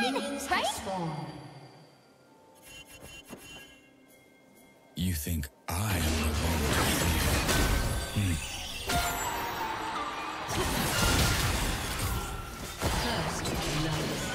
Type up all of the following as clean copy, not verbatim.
Minions have spawned. You think I am the one? First love.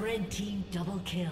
Red team double kill.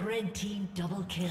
Red team double kill.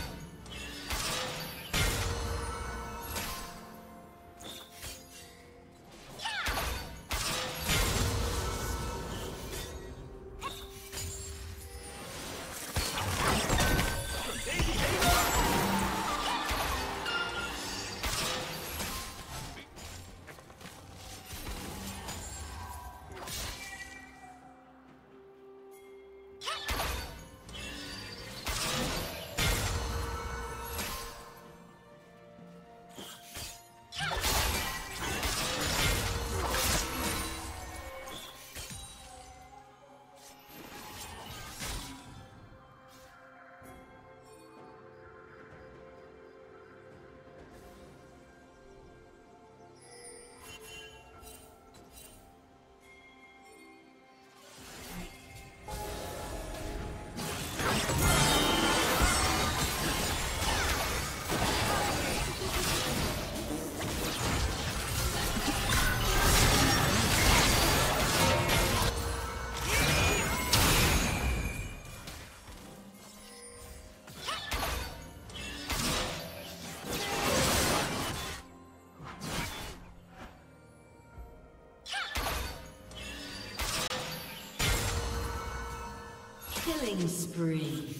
Killing spree.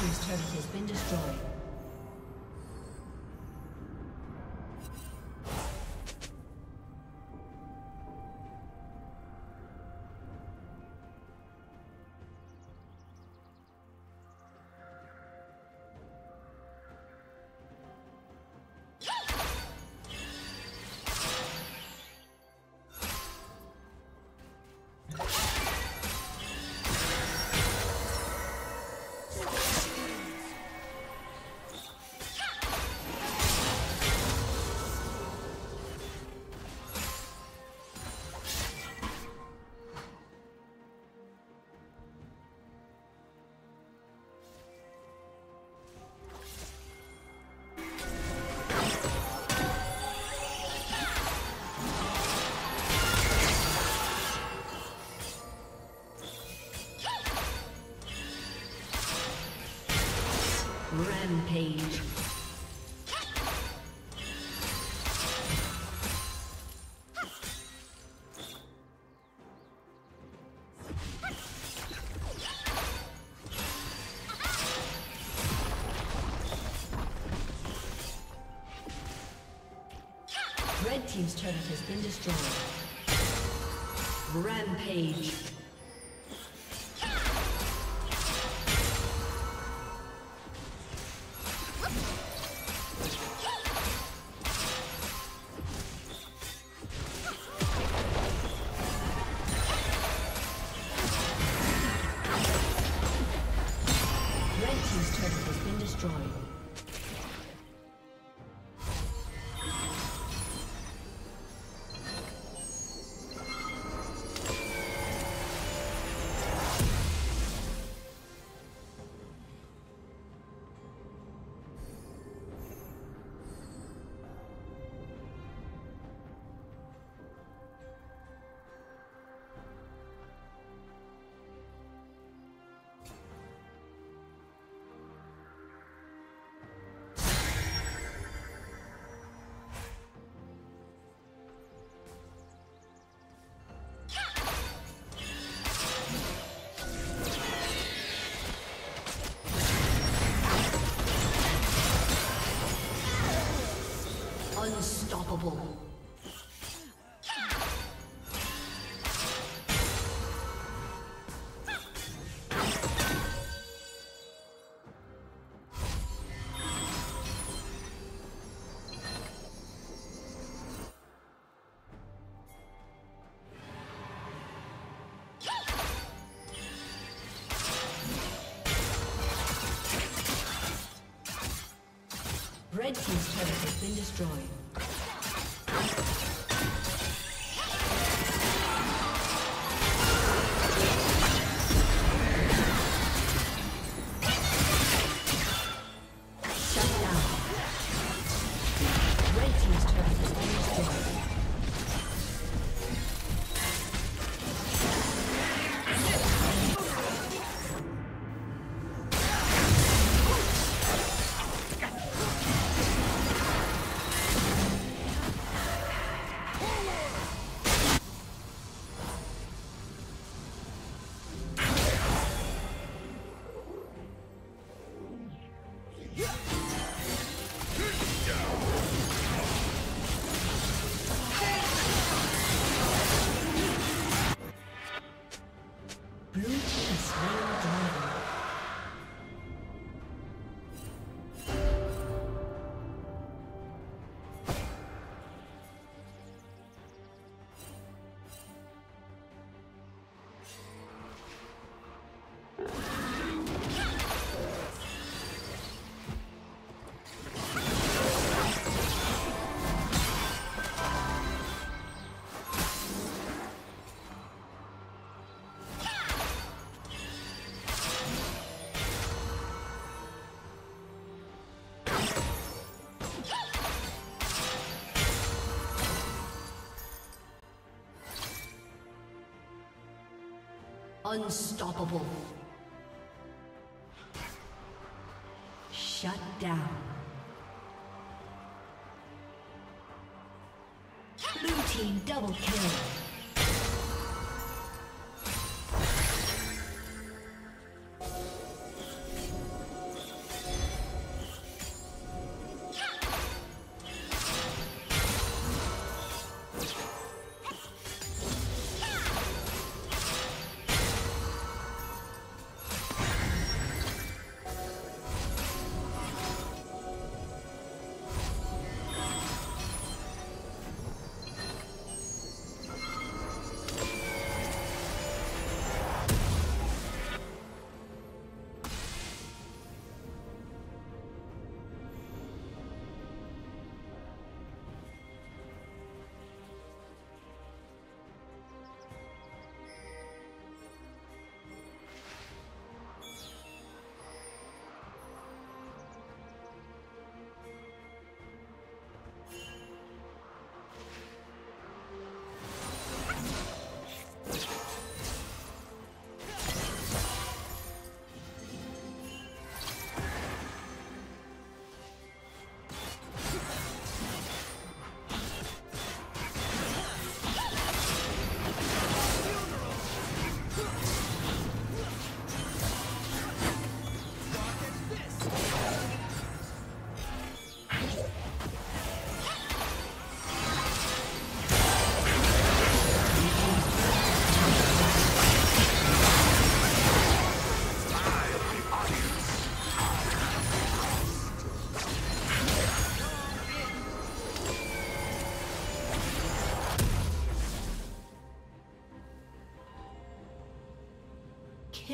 team's turret has been destroyed. Rampage. Red team's turret has been destroyed. Rampage. Unstoppable. Red team's turret has been destroyed. Unstoppable. Shut down. Blue team double kill.